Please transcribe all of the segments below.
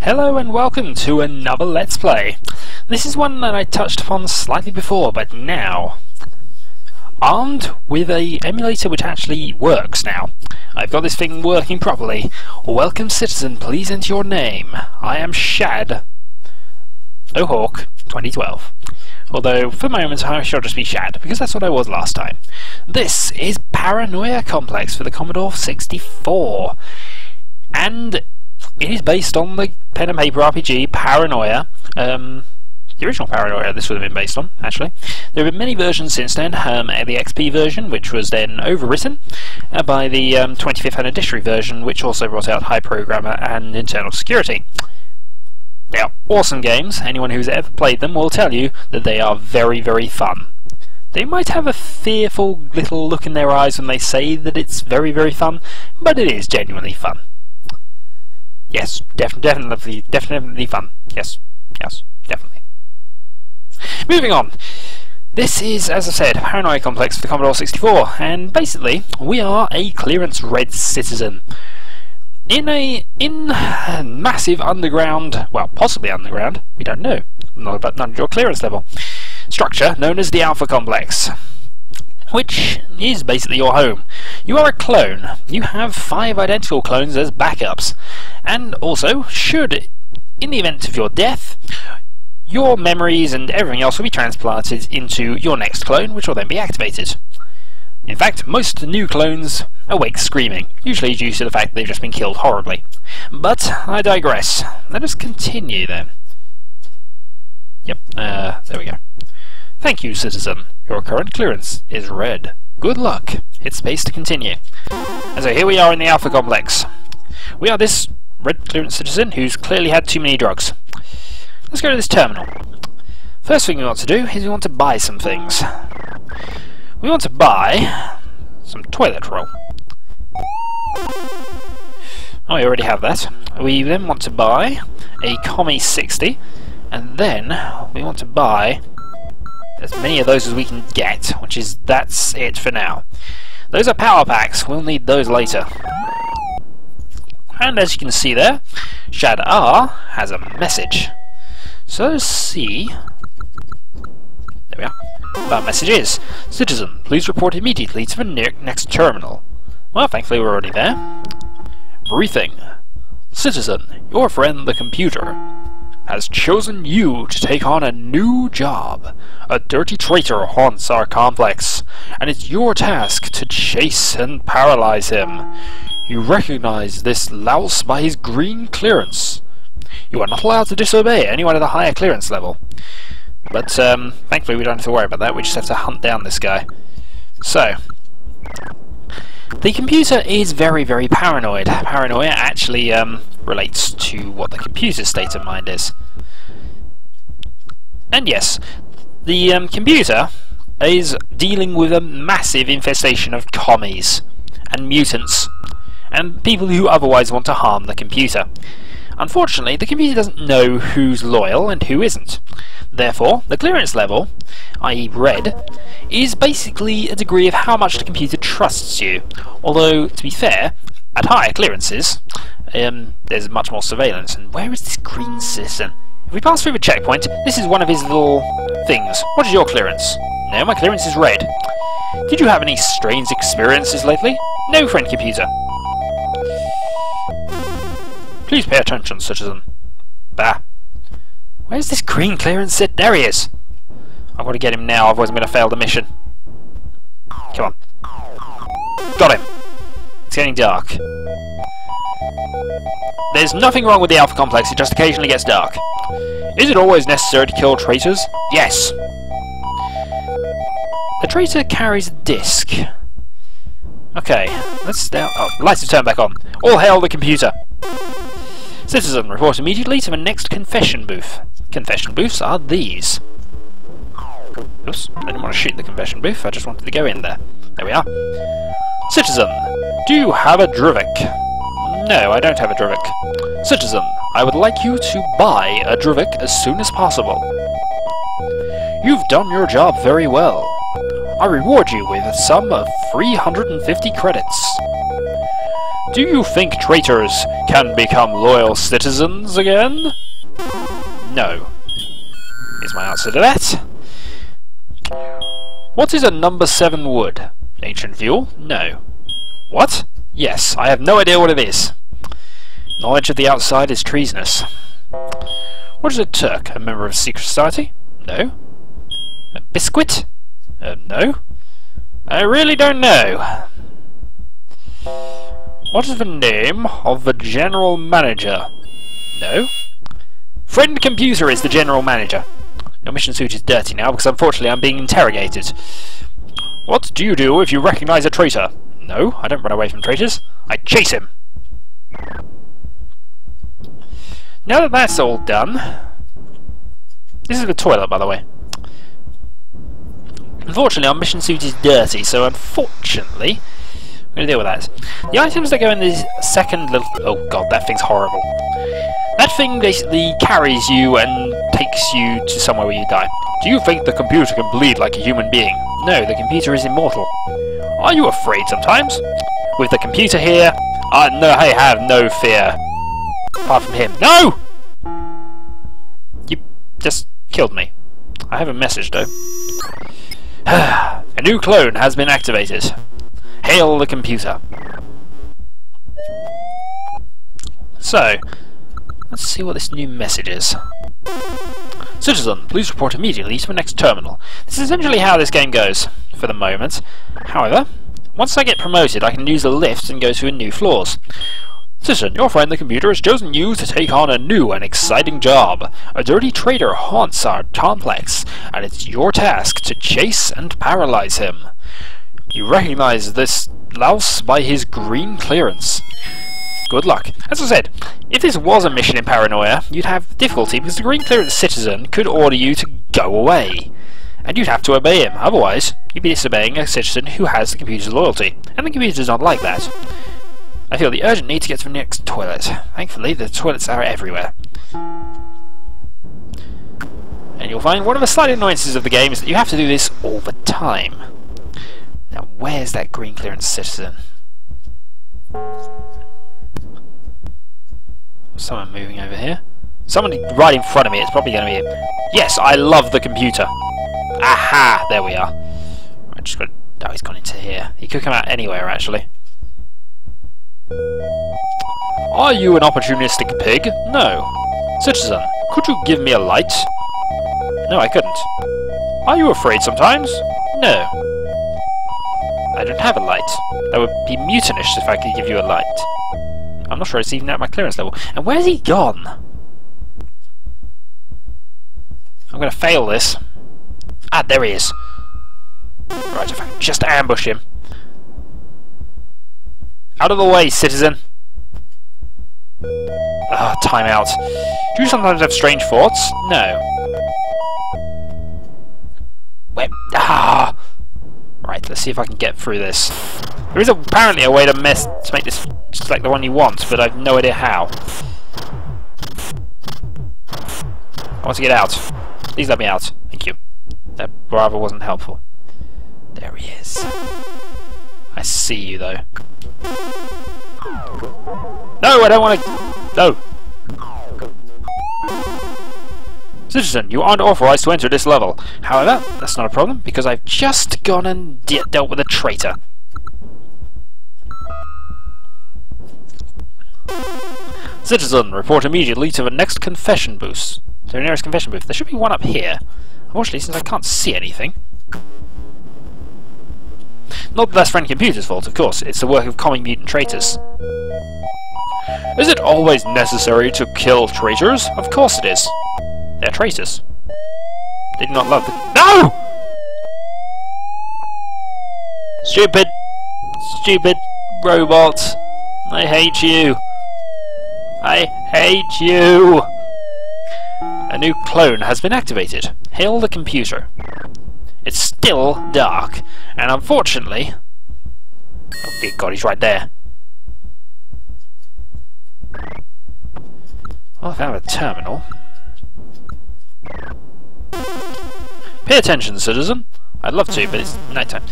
Hello and welcome to another Let's Play. This is one that I touched upon slightly before, but now, armed with an emulator which actually works now. I've got this thing working properly. Welcome citizen, please enter your name. I am Shad O'Hawk 2012. Although, for the moment, I shall just be Shad, because that's what I was last time. This is Paranoia Complex for the Commodore 64. And it is based on the pen and paper RPG Paranoia. The original Paranoia this would have been based on, actually. There have been many versions since then. The XP version, which was then overwritten by the 25th anniversary version, which also brought out High Programmer and Internal Security. They are awesome games. Anyone who's ever played them will tell you that they are very, very fun. They might have a fearful little look in their eyes when they say that it's very, very fun, but it is genuinely fun. Yes, definitely fun. Yes, definitely. Moving on. This is, as I said, Paranoia Complex for the Commodore 64, and basically, we are a clearance red citizen in a massive underground, well, possibly underground, we don't know, none of your clearance level structure known as the Alpha Complex, which is basically your home. You are a clone. You have 5 identical clones as backups, and also, should, in the event of your death, your memories and everything else will be transplanted into your next clone, which will then be activated. In fact, most new clones awake screaming, usually due to the fact they've just been killed horribly. But I digress. Let us continue then. Yep, there we go. Thank you, citizen. Your current clearance is red. Good luck. Hit space to continue. And so here we are in the Alpha Complex. We are this red clearance citizen who's clearly had too many drugs. Let's go to this terminal. First thing we want to do is we want to buy some things. We want to buy some toilet roll. Oh, we already have that. We then want to buy a Commie 60, and then we want to buy as many of those as we can get, which is, that's it for now. Those are power packs, we'll need those later. And as you can see there, Shad R has a message. So let's see. There we are. That message is, citizen, please report immediately to the next terminal. Well, thankfully we're already there. Briefing. Citizen, your friend the computer has chosen you to take on a new job. A dirty traitor haunts our complex, and it's your task to chase and paralyze him. You recognize this louse by his green clearance. You are not allowed to disobey anyone at a higher clearance level. But thankfully we don't have to worry about that, we just have to hunt down this guy. So, the computer is very, very paranoid. Paranoia actually relates to what the computer's state of mind is. And yes, the computer is dealing with a massive infestation of commies and mutants and people who otherwise want to harm the computer. Unfortunately, the computer doesn't know who's loyal and who isn't. Therefore, the clearance level, i.e. red, is basically a degree of how much the computer trusts you. Although, to be fair, at higher clearances, there's much more surveillance. And where is this green citizen? If we pass through the checkpoint, this is one of his little things. What is your clearance? No, my clearance is red. Did you have any strange experiences lately? No, friend computer. Please pay attention, citizen. Bah. Where's this green clearance sit? There he is! I've got to get him now, otherwise I'm going to fail the mission. Come on. Got him. It's getting dark. There's nothing wrong with the Alpha Complex, it just occasionally gets dark. Is it always necessary to kill traitors? Yes. A traitor carries a disc. Okay, let's now. Oh, lights have turned back on. All hail the computer! Citizen, report immediately to the next confession booth. Confession booths are these. Oops, I didn't want to shoot the confession booth, I just wanted to go in there. There we are. Citizen, do you have a Drovick? No, I don't have a Drovick. Citizen, I would like you to buy a Drovick as soon as possible. You've done your job very well. I reward you with a sum of 350 credits. Do you think traitors can become loyal citizens again? No, is my answer to that. What is a number 7 wood? Ancient fuel? No. What? Yes, I have no idea what it is. Knowledge of the outside is treasonous. What is a Turk? A member of a secret society? No. A biscuit? No. I really don't know. What is the name of the general manager? No. Friend Computer is the general manager. Your mission suit is dirty now because unfortunately I'm being interrogated. What do you do if you recognize a traitor? No, I don't run away from traitors. I chase him. Now that that's all done... This is the toilet, by the way. Unfortunately, our mission suit is dirty, so unfortunately... I'm going to deal with that. The items that go in this second little... Oh god, that thing's horrible. That thing basically carries you and takes you to somewhere where you die. Do you think the computer can bleed like a human being? No, the computer is immortal. Are you afraid sometimes? With the computer here... no, I have no fear. Apart from him. No! You just killed me. I have a message though. A new clone has been activated. Hail the computer. So, let's see what this new message is. Citizen, please report immediately to the next terminal. This is essentially how this game goes, for the moment. However, once I get promoted, I can use the lift and go to new floors. Citizen, your friend the computer has chosen you to take on a new and exciting job. A dirty traitor haunts our complex, and it's your task to chase and paralyze him. You recognize this louse by his green clearance. Good luck. As I said, if this was a mission in Paranoia, you'd have difficulty because the green clearance citizen could order you to go away. And you'd have to obey him, otherwise you'd be disobeying a citizen who has the computer's loyalty. And the computer does not like that. I feel the urgent need to get to the next toilet. Thankfully, the toilets are everywhere. And you'll find one of the slight annoyances of the game is that you have to do this all the time. Now, where's that green clearance citizen? Someone moving over here? Someone right in front of me, it's probably going to be it. Yes, I love the computer! Aha! There we are. I just got... Oh, he's gone into here. He could come out anywhere, actually. Are you an opportunistic pig? No. Citizen, could you give me a light? No, I couldn't. Are you afraid sometimes? No. I don't have a light. I would be mutinous if I could give you a light. I'm not sure it's even at my clearance level. And where's he gone? I'm gonna fail this. Ah, there he is. Right, if I can just ambush him. Out of the way, citizen! Ah, time out. Do you sometimes have strange thoughts? No. Wait. Ah! Right, let's see if I can get through this. There is apparently a way to make this just like the one you want, but I've no idea how. I want to get out. Please let me out. Thank you. That rather wasn't helpful. There he is. I see you, though. No, I don't want to... No! Citizen, you aren't authorized to enter this level. However, that's not a problem, because I've just gone and dealt with a traitor. Citizen, report immediately to the next confession booth. To the nearest confession booth. There should be one up here. Unfortunately, since I can't see anything... Not that that's Friend Computer's fault, of course. It's the work of Commie Mutant Traitors. Is it always necessary to kill traitors? Of course it is. They're traitors. They do not love the... No! Stupid... Stupid... Robot. I hate you. I hate you! A new clone has been activated. Hail the computer. It's still dark, and unfortunately... Oh dear god, he's right there. Well, I found a terminal. Pay attention, citizen. I'd love to, but it's nighttime.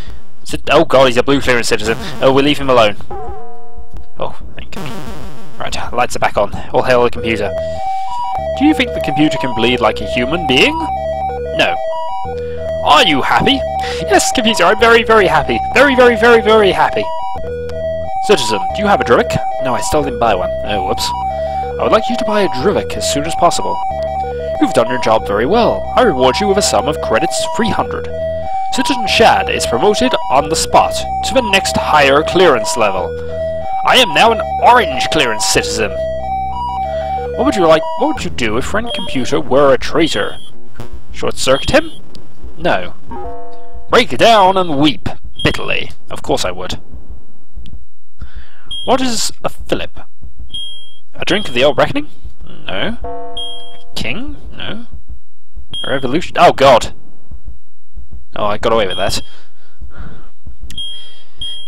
Oh god, he's a blue clearance citizen. Oh, we'll leave him alone. Oh, The lights are back on. All hail the computer. Do you think the computer can bleed like a human being? No. Are you happy? Yes, computer, I'm very, very happy. Very, very, very, very happy. Citizen, do you have a Drovick? No, I still didn't buy one. Oh, whoops. I would like you to buy a Drovick as soon as possible. You've done your job very well. I reward you with a sum of credits 300. Citizen Shad is promoted on the spot to the next higher clearance level. I am now an orange clearance citizen. What would you do if Friend Computer were a traitor? Short-circuit him? No. Break down and weep bitterly. Of course I would. What is a Philip? A drink of the old reckoning? No. A king? No. A revolution? Oh god! Oh, I got away with that.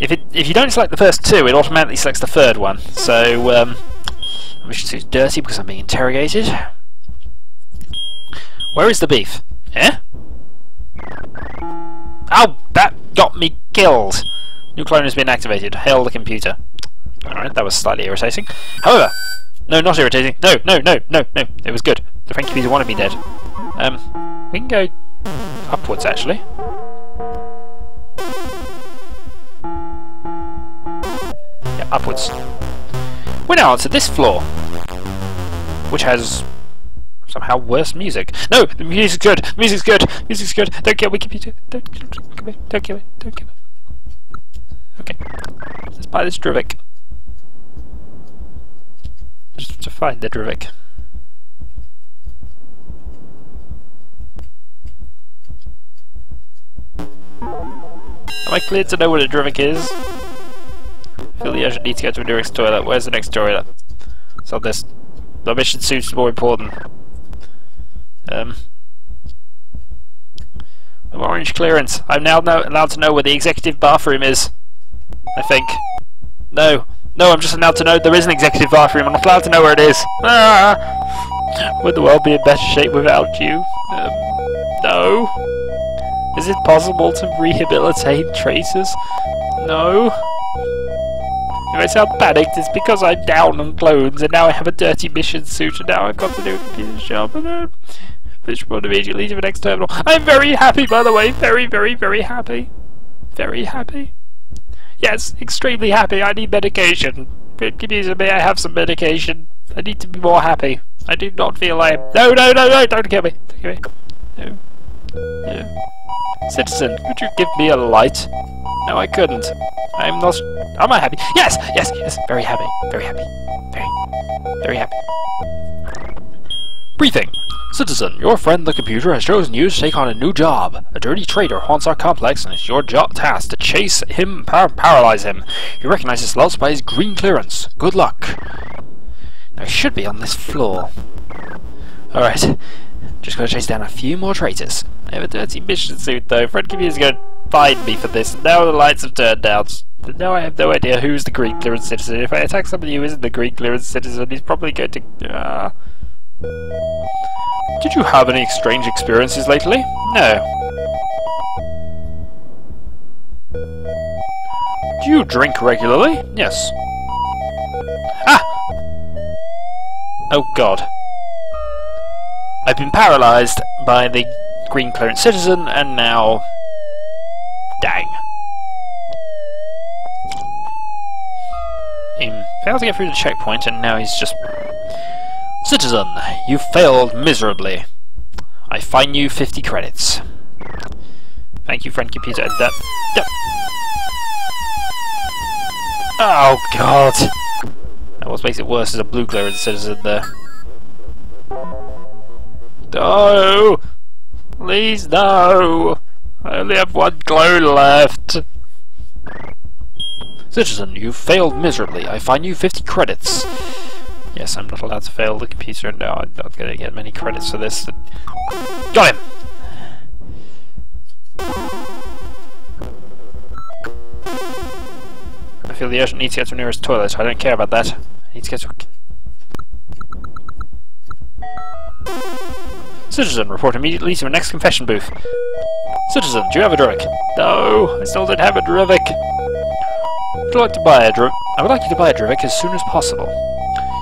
If you don't select the first two, it automatically selects the third one. So, I should say it's dirty because I'm being interrogated. Where is the beef? Eh? Ow! That got me killed! New clone has been activated. Hail the computer. Alright, that was slightly irritating. However! No, not irritating. No, no, no, no, no. It was good. The Friend Computer wanted me dead. We can go upwards, actually. Yeah, upwards. We're now onto this floor, which has somehow worse music. No, the music's good. The music's good. The music's good. Don't kill me, computer. Don't kill me. Don't kill me. Don't kill me. Okay, let's buy this Drovick. Just to find the Drovick. Am I clear to know what a Drovick is? Feel the urgent need to go to a nearest toilet. Where's the next toilet? It's on this. The mission seems more important. I'm orange clearance. I'm now allowed to know where the executive bathroom is. I think. No. No, I'm just allowed to know there is an executive bathroom. I'm not allowed to know where it is. Ah! Would the world be in better shape without you? No. Is it possible to rehabilitate traitors? No. If I sound panicked, it's because I'm down on clones, and now I have a dirty mission suit, and now I've got to do a computer job, and I finish one immediately to the next terminal. I'm very happy, by the way. Very, very, very happy. Very happy. Yes, extremely happy. I need medication. Computer, may I have some medication? I need to be more happy. I do not feel I am. No, no, no, no! Don't kill me. Don't kill me. No. No. Citizen, could you give me a light? No, I couldn't. I'm not. Am I happy? Yes, yes, yes. Very happy. Very happy. Very, very happy. Briefing. Citizen, your friend the computer has chosen you to take on a new job. A dirty traitor haunts our complex, and it's your job task to chase him, paralyze him. You recognize this louse by his green clearance. Good luck. Now, it should be on this floor. Alright. Just gotta chase down a few more traitors. I have a dirty mission suit though. Friend Computer's gonna find me for this. Now the lights have turned out. But now I have no idea who's the green clearance citizen. If I attack somebody who isn't the green clearance citizen, he's probably going to... Did you have any strange experiences lately? No. Do you drink regularly? Yes. Ah! Oh god. I've been paralysed by the green clearance citizen, and now... Dang. He failed to get through the checkpoint, and now he's just... Citizen, you failed miserably. I fine you 50 credits. Thank you, Friend Computer. Oh, god! Now what makes it worse is a blue clearance citizen there. No! Please, no! I only have one clone left! Citizen, you failed miserably. I fine you 50 credits. Yes, I'm not allowed to fail the computer. No, I'm not going to get many credits for this. Got him! I feel the urgent need to get to the nearest toilet. I don't care about that. I need to get to... Citizen, report immediately to the next confession booth. Citizen, do you have a Drovick? No, I still don't have a Drovick. I would like you to buy a Drovick as soon as possible.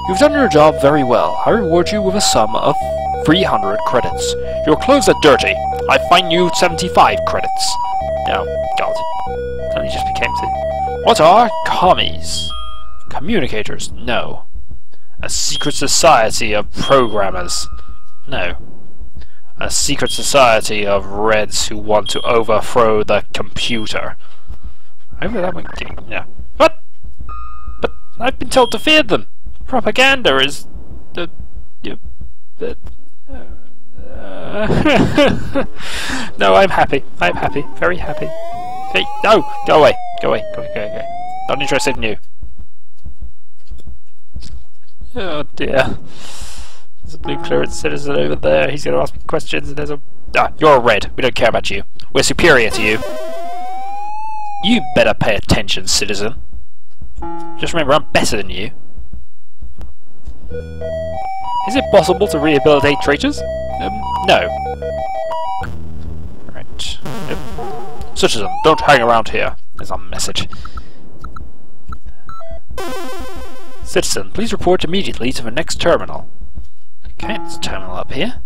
You've done your job very well. I reward you with a sum of 300 credits. Your clothes are dirty. I fine you 75 credits. Oh, God. That only just became the... What are commies? Communicators? No. A secret society of programmers? No. A secret society of Reds who want to overthrow the computer. I remember that one getting... Yeah. What? But I've been told to fear them. Propaganda is... No, I'm happy. I'm happy. Very happy. Hey, no! Go away. Go away. Go away. Go away. Not interested in you. Oh dear. There's a blue clearance citizen over there. He's going to ask me questions and there's a... Ah, you're a Red. We don't care about you. We're superior to you. You better pay attention, citizen. Just remember, I'm better than you. Is it possible to rehabilitate traitors? No. Right. Nope. Citizen, don't hang around here. There's our message. Citizen, please report immediately to the next terminal. Okay, it's terminal up here.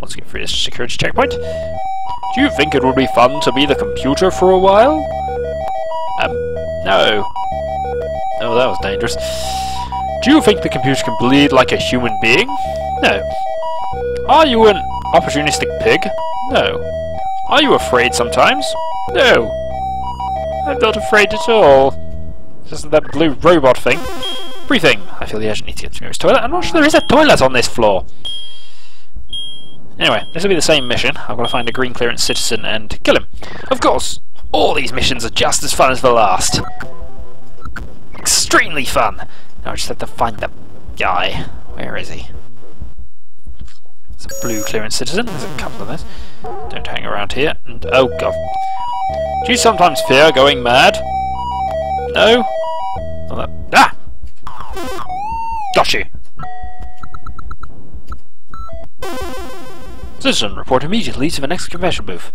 Let's get through this security checkpoint. Do you think it would be fun to be the computer for a while? No. Oh, that was dangerous. Do you think the computer can bleed like a human being? No. Are you an opportunistic pig? No. Are you afraid sometimes? No. I'm not afraid at all. Just that blue robot thing. Breathing. I feel the urgent need to get to the nearest toilet. I'm not sure there is a toilet on this floor. Anyway, this will be the same mission. I've got to find a green clearance citizen and kill him. Of course, all these missions are just as fun as the last. Extremely fun. Now I just have to find the guy. Where is he? It's a blue clearance citizen. There's a couple of those. Don't hang around here. And oh god. Do you sometimes fear going mad? No. Ah! Got you. Citizen, report immediately to the next confession booth.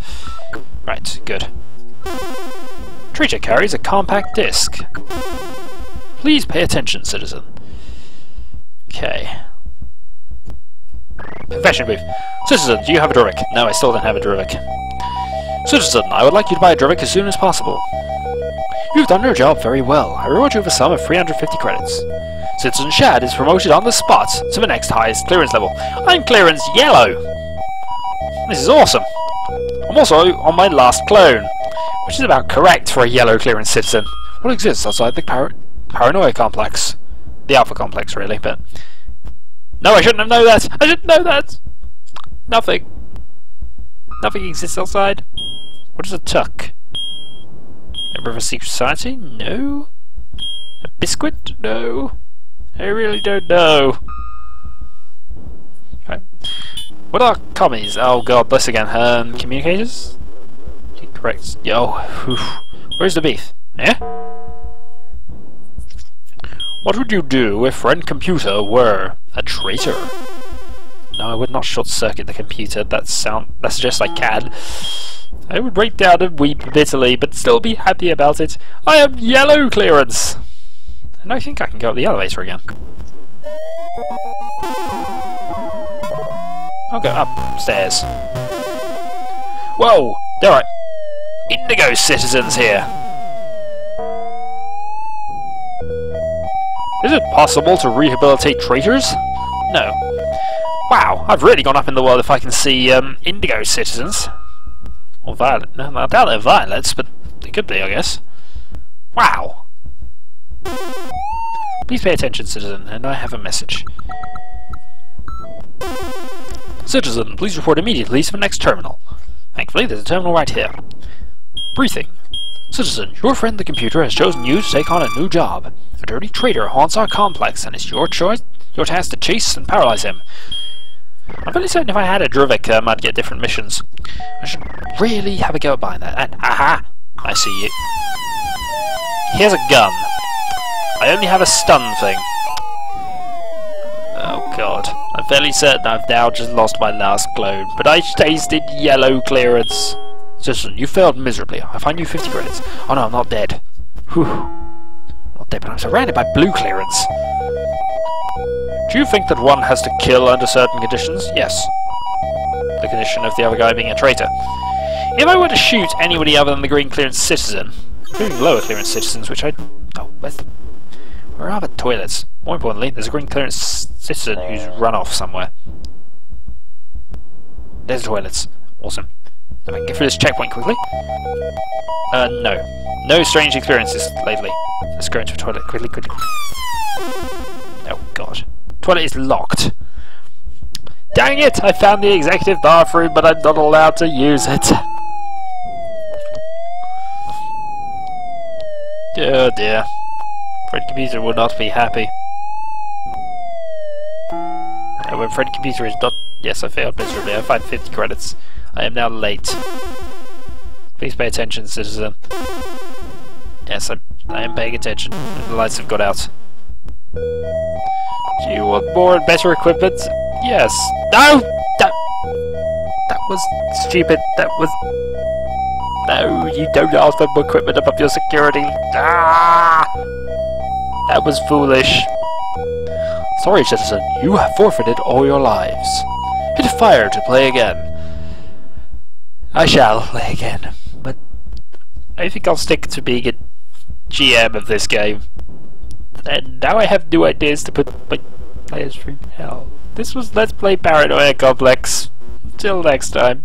Right, good. Traitor carries a compact disc. Please pay attention, citizen. Okay. Confession booth. Citizen, do you have a Drovick? No, I still don't have a Drovick. Citizen, I would like you to buy a Drovick as soon as possible. You've done your job very well. I reward you with a sum of 350 credits. Citizen Shad is promoted on the spot to the next highest clearance level. I'm clearance yellow. This is awesome. I'm also on my last clone, which is about correct for a yellow clearance citizen. What exists outside the Paranoia Complex? The Alpha Complex, really, but... No, I shouldn't have known that! I didn't know that! Nothing. Nothing exists outside. What is a tuck? Member of a secret society? No. A biscuit? No. I really don't know. Right. What are commies? Oh god, bless again. Communicators? Correct. Yo. Where's the beef? Eh? What would you do if Friend Computer were a traitor? No, I would not short-circuit the computer. That suggests I can. I would break down and weep bitterly, but still be happy about it. I am yellow clearance! And I think I can go up the elevator again. I'll go upstairs. Whoa! There are indigo citizens here! Is it possible to rehabilitate traitors? No. Wow, I've really gone up in the world if I can see indigo citizens. Or violet. No, I doubt they're violets, but they could be, I guess. Wow! Please pay attention, citizen, and I have a message. Citizen, please report immediately to the next terminal. Thankfully, there's a terminal right here. Briefing. Citizen, your friend the computer has chosen you to take on a new job. A dirty traitor haunts our complex, and it's your task to chase and paralyze him. I'm fairly certain if I had a Drovick, I'd get different missions. I should really have a go at buying that. And, aha! I see you. Here's a gun. I only have a stun thing. Oh god. I'm fairly certain I've now just lost my last clone, but I tasted yellow clearance. Citizen, you failed miserably. I find you 50 credits. Oh no, I'm not dead. Whew. Not birthday, but I'm surrounded by blue clearance. Do you think that one has to kill under certain conditions? Yes. The condition of the other guy being a traitor. If I were to shoot anybody other than the green clearance citizen, including lower clearance citizens, which I... Oh, where are the toilets? More importantly, there's a green clearance citizen who's run off somewhere. There's the toilets. Awesome. Let me get through this checkpoint quickly. No. No strange experiences lately. Let's go into the toilet quickly. Oh god. Toilet is locked. Dang it! I found the executive bathroom, but I'm not allowed to use it. Oh dear. Friend Computer will not be happy. And when Friend Computer is not... Yes, I failed miserably. I find 50 credits. I am now late. Please pay attention, citizen. Yes, I am paying attention. The lights have got out. Do you want more and better equipment? Yes. No! That was stupid. That was... No, you don't ask for more equipment above your security. Ah! That was foolish. Sorry, citizen. You have forfeited all your lives. Hit fire to play again. I shall play again, but I think I'll stick to being a GM of this game. And now I have new ideas to put my players through hell. This was Let's Play Paranoia Complex. Till next time.